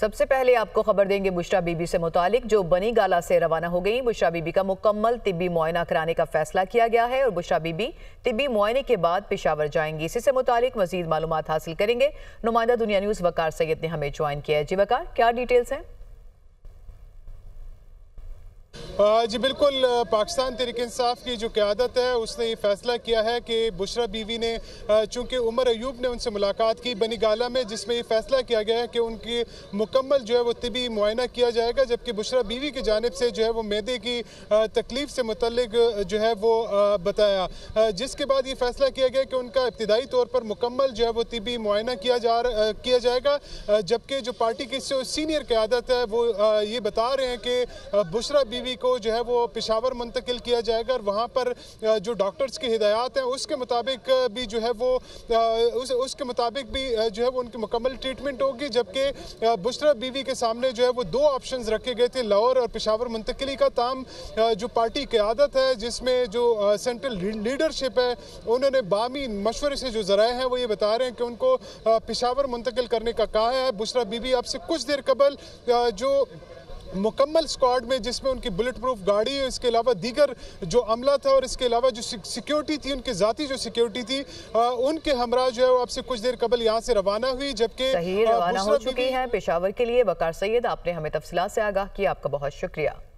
सबसे पहले आपको खबर देंगे बुशरा बीबी से मुतालिक, जो बनी गाला से रवाना हो गई। बुशरा बीबी का मुकम्मल तिब्बी मुआयना कराने का फैसला किया गया है और बुशरा बीबी तिब्बी मुआयने के बाद पेशावर जाएंगी। इसी से मुतालिक मजीद मालूमात हासिल करेंगे। नुमाइंदा दुनिया न्यूज़ वकार सईद ने हमें ज्वाइन किया है। जी वकार, क्या डिटेल्स हैं? जी बिल्कुल, पाकिस्तान तहरीक इंसाफ की जो क़यादत है उसने ये फैसला किया है कि बुशरा बीवी ने, चूँकि उमर अयूब ने उनसे मुलाकात की बनी गाला में, जिसमें ये फैसला किया गया है कि उनकी मुकम्मल जो है वो तिब्बी मुआयना किया जाएगा, जबकि बुशरा बीवी की जानिब से जो है वो मैदे की तकलीफ से मुतल्लिक जो है वो बताया, जिसके बाद ये फैसला किया गया कि उनका इब्तिदाई तौर पर मुकम्मल जो है वो तिब्बी मुआयना किया जाएगा। जबकि जो पार्टी की सीनियर क़यादत है वो ये बता रहे हैं कि बुशरा बीवी को जो है वो पेशावर मुंतकिल किया जाएगा और वहाँ पर जो डॉक्टर्स की हिदायत हैं उसके मुताबिक भी जो है वो उनकी मुकम्मल ट्रीटमेंट होगी। जबकि बुशरा बीवी के सामने जो है वो दो ऑप्शंस रखे गए थे, लाहौर और पेशावर मुंतकिली का। ताम जो पार्टी क़यादत है, जिसमें जो सेंट्रल लीडरशिप है, उन्होंने बामी मशवरे से जो ज़राए हैं वो ये बता रहे हैं कि उनको पेशावर मुंतकिल करने का कहा है। बुशरा बीवी अब से कुछ देर कबल जो मुकम्मल स्क्वाड में, जिसमें उनकी बुलेट प्रूफ गाड़ी, इसके अलावा दीगर जो अमला था और इसके अलावा जो सिक्योरिटी थी, उनकी ज़ाती जो सिक्योरिटी थी, उनके हमरा जो है वो आपसे कुछ देर कबल यहाँ से रवाना हुई। जबकि रवाना हो चुकी हैं पेशावर के लिए। वकार सईद, आपने हमें तफसीलात से आगाह किया, आपका बहुत शुक्रिया।